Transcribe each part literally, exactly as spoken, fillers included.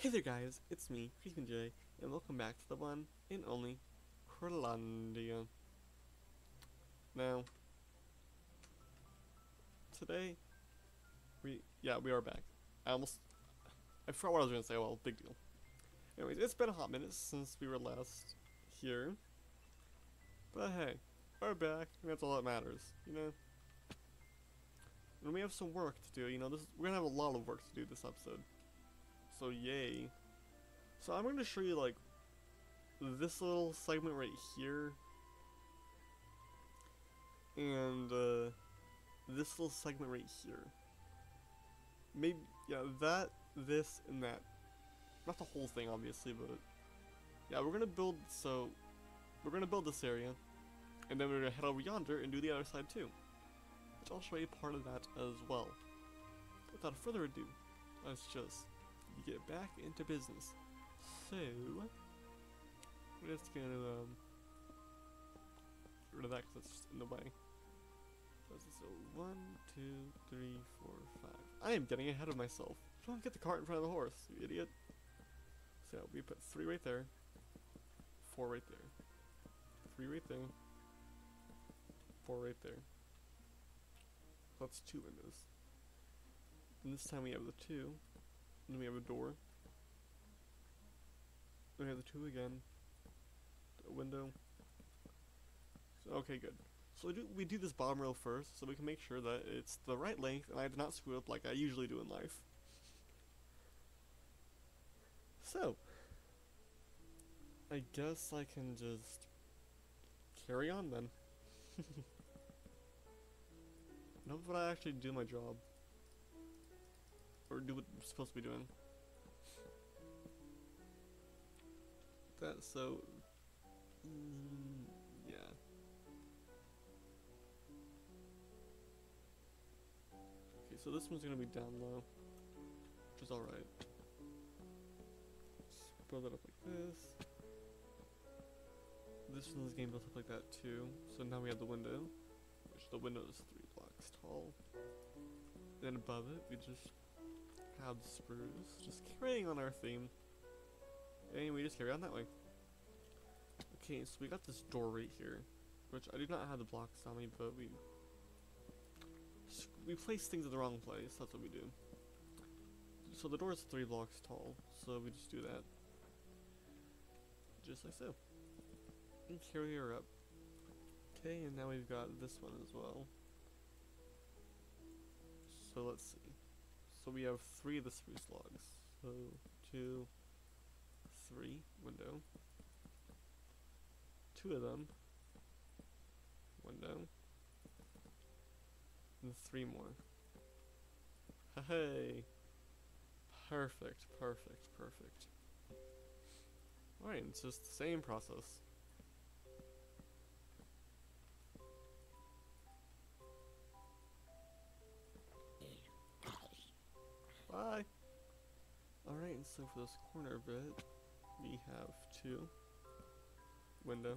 Hey there guys, it's me, Kreepn' Jay, and welcome back to the one and only Kreelandia. Now, today, we, yeah, we are back. I almost, I forgot what I was going to say, well, big deal. Anyways, it's been a hot minute since we were last here, but hey, we're back, and that's all that matters, you know? And we have some work to do, you know, this, we're going to have a lot of work to do this episode. So yay. So I'm going to show you like this little segment right here and uh, this little segment right here. Maybe, yeah, that, this, and that. Not the whole thing obviously, but yeah, we're going to build, so we're going to build this area and then we're going to head over yonder and do the other side too. Which I'll show you part of that as well. But without further ado, let's just you get back into business. So we're just gonna um, get rid of that because that's just in the way. So one, two, three, four, five. I am getting ahead of myself. Don't get the cart in front of the horse, you idiot. So we put three right there, four right there, three right there, four right there. That's two windows. And this time we have the two. And then we have a door. Then we have the two again. A window. So, okay, good. So we do, we do this bottom rail first, so we can make sure that it's the right length, and I did not screw up like I usually do in life. So, I guess I can just carry on then. I hope that I actually do my job. Or do what I'm supposed to be doing. That, so... Mm, yeah. Okay, so this one's gonna be down low. Which is alright. Just build it up like this. This one's getting built up like that too. So now we have the window. Which the window is three blocks tall. Then above it, we just... have the spruce, just carrying on our theme. And we just carry on that way. Okay, so we got this door right here, which I do not have the blocks on me, but we we place things in the wrong place. That's what we do. So the door is three blocks tall, so we just do that, just like so, and carry her up. Okay, and now we've got this one as well. So let's see. So we have three of the spruce logs. So two, three, window. Two of them, window. And three more. Hey, perfect, perfect, perfect. All right, it's just the same process. Bye! Alright, and so for this corner bit, we have two, window,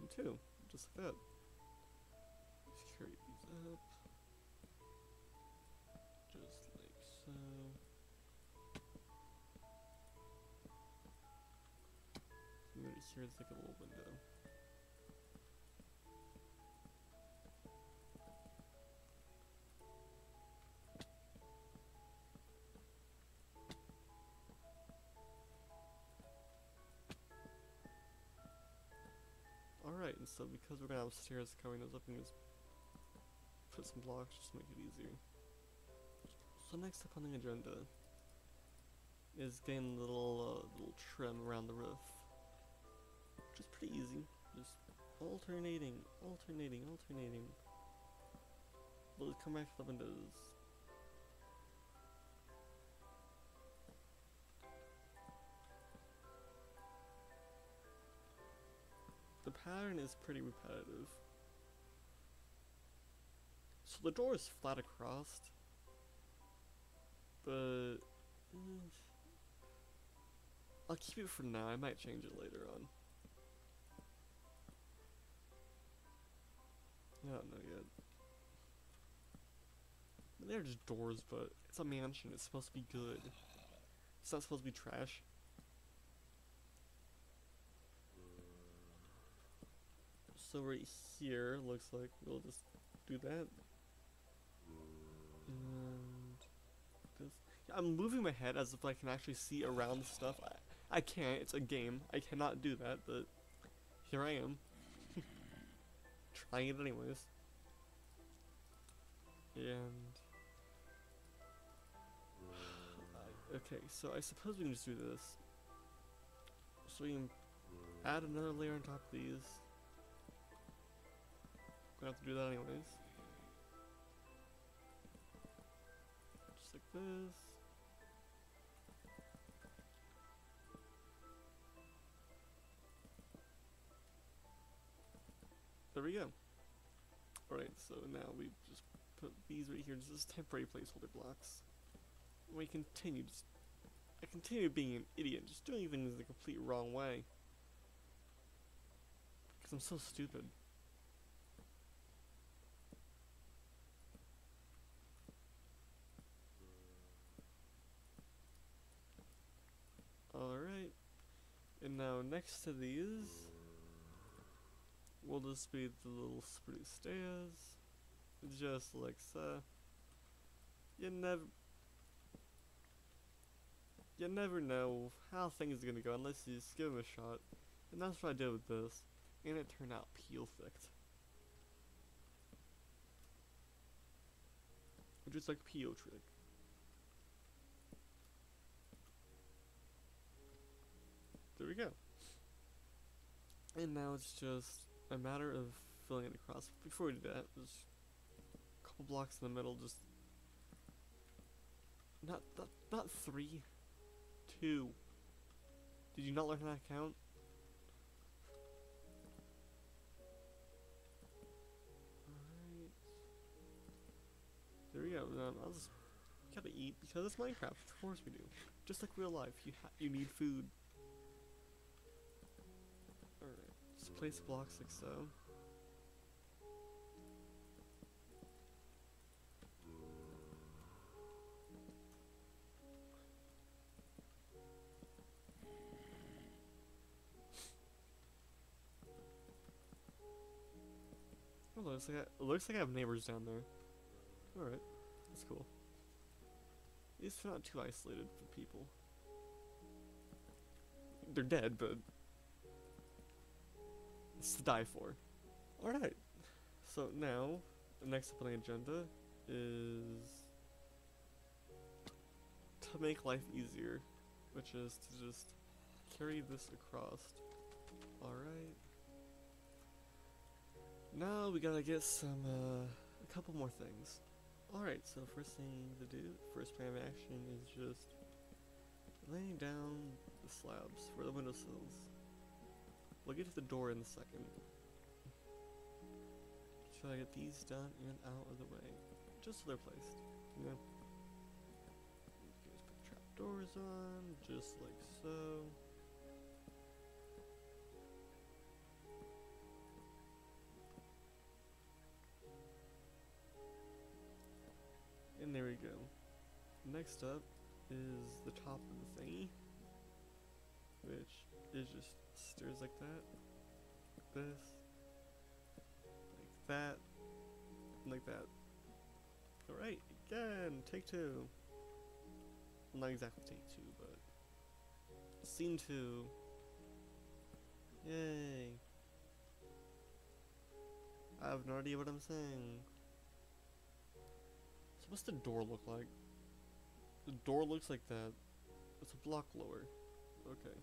and two, just like that. Just carry these up, just like so. And right here is like a little window. Alright, and so because we're going to have stairs covering those up, we can just put some blocks just to make it easier. So next up on the agenda is getting a little, uh, little trim around the roof, which is pretty easy. Just alternating, alternating, alternating. We'll come back to the windows. The pattern is pretty repetitive. So the door is flat across, but mm, I'll keep it for now. I might change it later on. I don't know yet. They're just doors, but it's a mansion. It's supposed to be good. It's not supposed to be trash? So right here, looks like we'll just do that. And this. I'm moving my head as if I can actually see around stuff. I, I can't, it's a game. I cannot do that, but here I am. Trying it anyways. And... okay, so I suppose we can just do this. So we can add another layer on top of these. Gonna have to do that anyways. Just like this. There we go. Alright, so now we just put these right here just as temporary placeholder blocks. We continue just I continue being an idiot, just doing things the complete wrong way. Because I'm so stupid. Alright. And now next to these will just be the little spruce stairs. Just like so. You never You never know how things are gonna go unless you just give them a shot. And that's what I did with this. And it turned out perfect. Which is like P O trick. There we go. And now it's just a matter of filling it across. Before we do that, just a couple blocks in the middle, just not not, not three. Two. Did you not learn how to count? Alright. There we go. Um, I'll just gotta eat because it's Minecraft. Of course we do. Just like real life, you ha you need food. Alright. Just place blocks like so. Looks like I, looks like I have neighbors down there. Alright, that's cool. At least they're not too isolated from people. They're dead, but it's to die for. Alright, so now, the next up on the agenda is to make life easier, which is to just carry this across. Alright. Now we gotta get some, uh, a couple more things. Alright, so first thing to do, first plan of action is just laying down the slabs for the windowsills. We'll get to the door in a second. Try to get these done and out of the way, just so they're placed, you know. Just put trapdoors on, just like so. And there we go. Next up is the top of the thingy, which is just stairs like that, this, like that, like that. Alright, again, take two. Well, not exactly take two, but scene two. Yay. I have no idea what I'm saying. What's the door look like? The door looks like that. It's a block lower. Okay.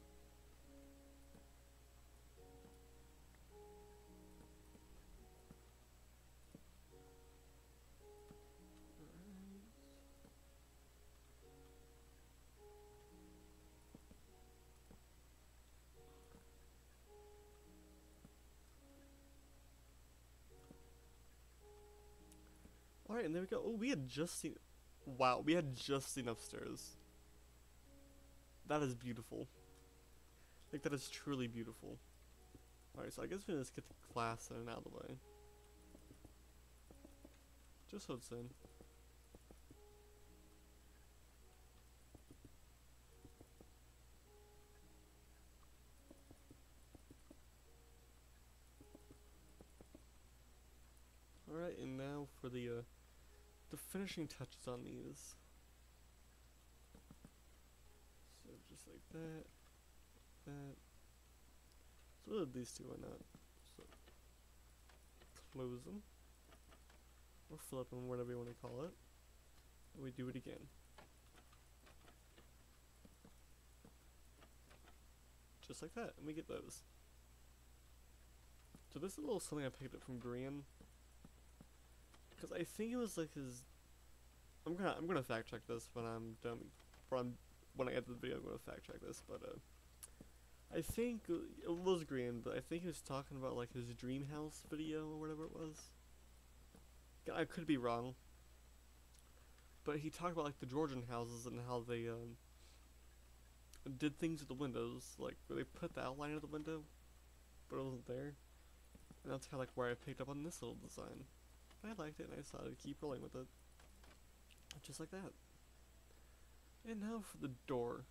Alright, and there we go. Oh, we had just seen... wow, we had just seen upstairs. That is beautiful. Like, that is truly beautiful. Alright, so I guess we just get the glass in and out of the way. Just so it's in. now for the uh, the finishing touches on these. So just like that, that. So we'll do these two, why not? So close them or flip them, whatever you want to call it. And we do it again. Just like that, and we get those. So this is a little something I picked up from Graham, because I think it was like his. I'm gonna I'm gonna fact check this when I'm done. From when I edit the video, I'm gonna fact check this. But uh, I think it was Graham, but I think he was talking about like his dream house video or whatever it was. I could be wrong. But he talked about like the Georgian houses and how they um, did things with the windows, like where they put the outline of the window, but it wasn't there. And that's kind of like where I picked up on this little design. I liked it and I decided to keep rolling with it. Just like that. And now for the door.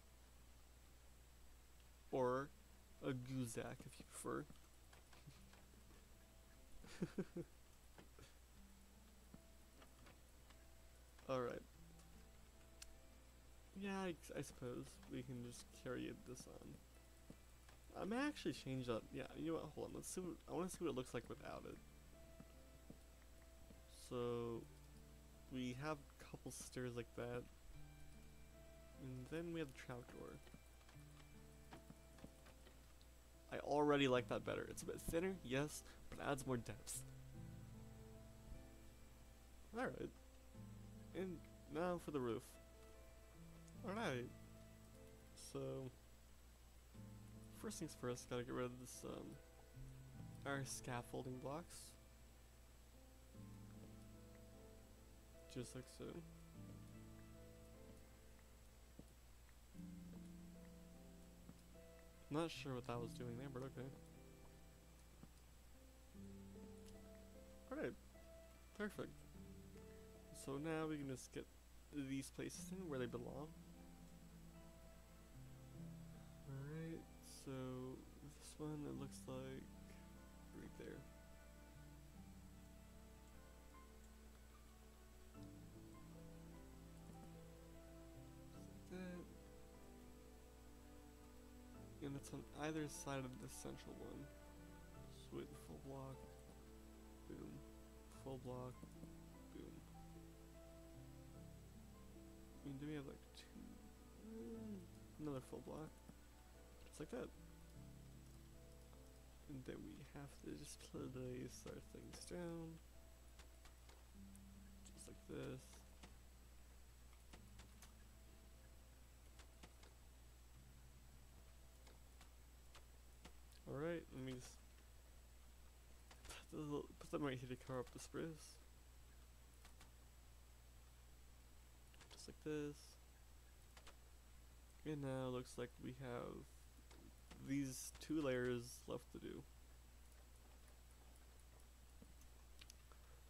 Or a guzak if you prefer. Alright. Yeah, I, I suppose we can just carry this on. I may actually change that. Yeah, you know what? Hold on. Let's see. What, I want to see what it looks like without it. So we have a couple stairs like that, and then we have the trapdoor. I already like that better. It's a bit thinner, yes, but it adds more depth. All right, and now for the roof. All right, so. First things first, gotta get rid of this, um, our scaffolding blocks. Just like so. Not sure what that was doing there, but okay. Alright, perfect. So now we can just get these places in where they belong. Alright. So this one, it looks like right there. Just like that. And it's on either side of the central one. Just wait, full block. Boom. Full block. Boom. I mean, do we have like two? Uh, another full block. Like that, and then we have to just place our things down, just like this, alright, let me just put, little, put them right here to cover up the spruce, just like this, and now it looks like we have these two layers left to do.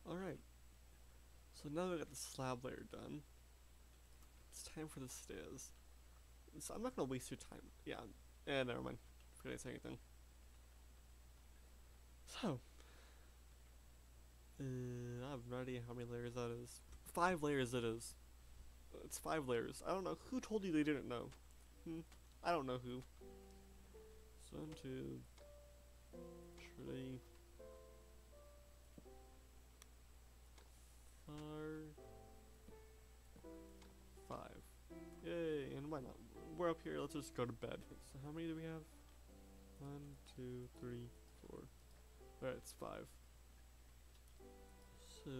Alright, so now that we got the slab layer done, it's time for the stairs. So I'm not going to waste your time. Yeah, eh, never mind. Forgot I said anything. So, uh, I have no idea how many layers that is. Five layers it is. It's five layers. I don't know. Who told you they didn't know? Hmm, I don't know who. One, two, three, four, five. Yay, and why not? We're up here, let's just go to bed. So how many do we have? One, two, three, four. Alright, it's five. So,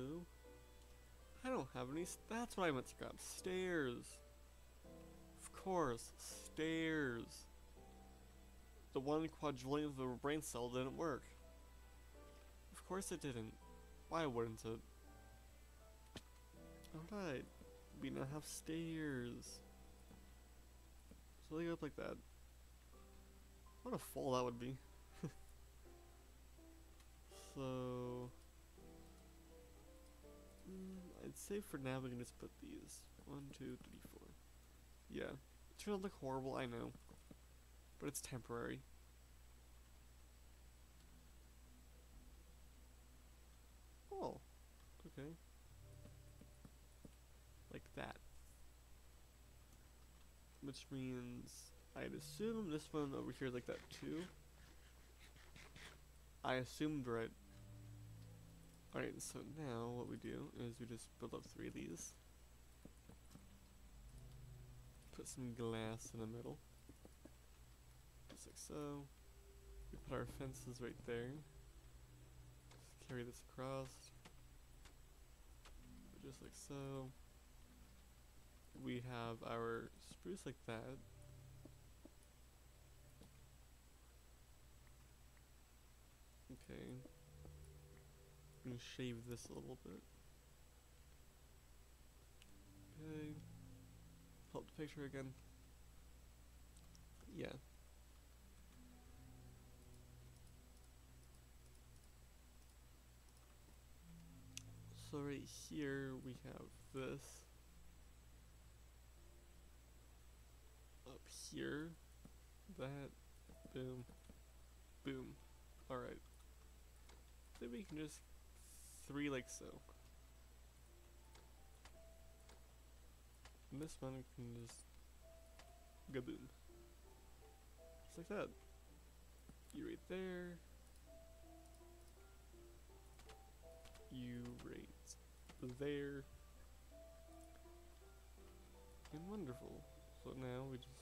I don't have any, that's what I meant to grab. Stairs. Of course, stairs. The one quadrillion of the brain cell didn't work. Of course it didn't. Why wouldn't it? Alright. We now have stairs. So they go up like that. What a fall that would be. So... Mm, I'd say for now we can just put these. One, two, three, four. Yeah. It's gonna look horrible, I know. But it's temporary. Oh, okay. Okay. Like that. Which means, I'd assume this one over here is like that too. I assumed right. Alright, so now what we do is we just build up three of these. Put some glass in the middle. Just like so. We put our fences right there. Just carry this across. Just like so. We have our spruce like that. Okay. I'm gonna shave this a little bit. Okay. Help the picture again. Yeah. So right here we have this. Up here. That. Boom. Boom. Alright. Then we can just three like so. And this one we can just gaboom. Just like that. You right there. You right there. And wonderful. So now we just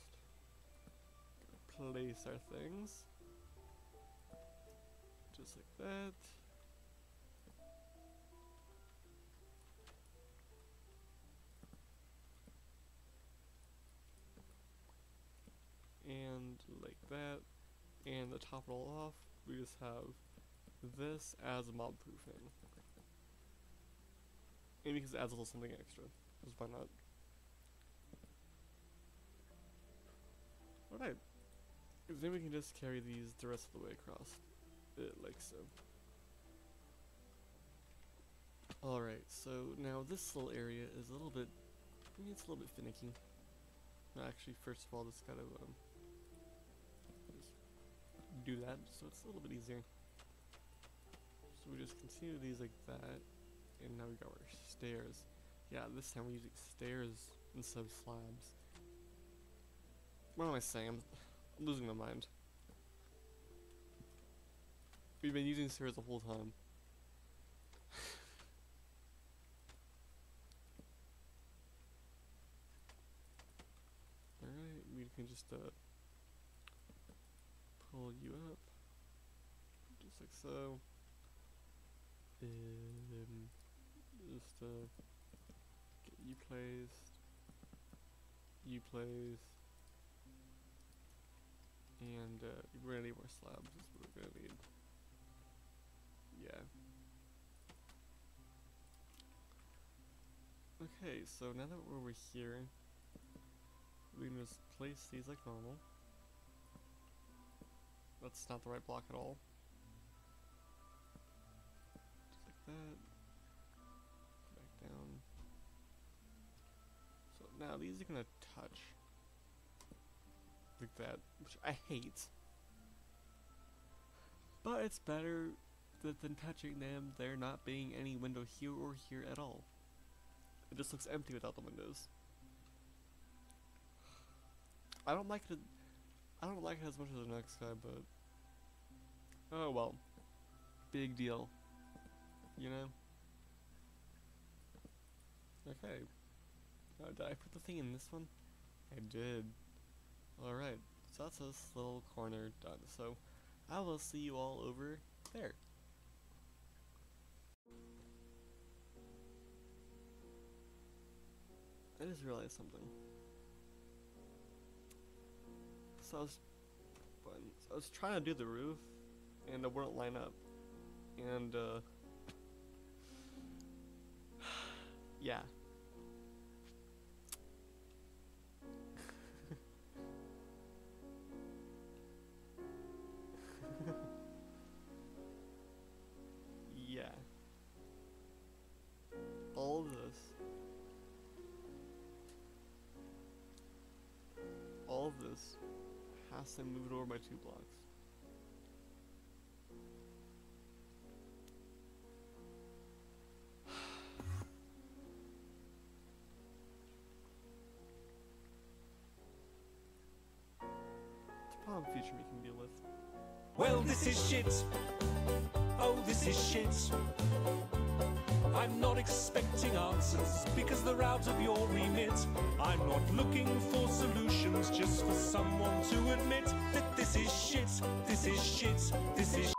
place our things. Just like that. And like that. And to top it all off, we just have this as mob proofing. And because it adds a little something extra. Because why not? Alright. Then we can just carry these the rest of the way across. It like so. Alright, so now this little area is a little bit, I mean, it's a little bit finicky. No, actually, first of all, just gotta um, just do that, so it's a little bit easier. So we just continue these like that, and now we got our stairs. Yeah, this time we're using stairs instead of slabs. What am I saying? I'm, I'm losing my mind. We've been using stairs the whole time. Alright, we can just uh, pull you up. Just like so. And just uh, get you placed. You placed. And uh, we're gonna need more slabs, is what we're gonna need. Yeah. Okay, so now that we're over here, we can just place these like normal. That's not the right block at all. Just like that. Back down. So now these are gonna touch. Like that, which I hate. But it's better that than touching them, there not being any window here or here at all. It just looks empty without the windows. I don't like it. I don't like it as much as the next guy, but oh well. Big deal, you know. Okay. Oh, did I put the thing in this one? I did. All right. So that's this little corner done. So I will see you all over there. I just realized something. So I was, I was trying to do the roof, and it wouldn't line up, and uh, yeah. Yeah. All of this. All of this has to move it over by two blocks. in the future we can deal with. Well, this is shit. Oh, this is shit. I'm not expecting answers because they're out of your remit. I'm not looking for solutions, just for someone to admit that this is shit, this is shit, this is shit.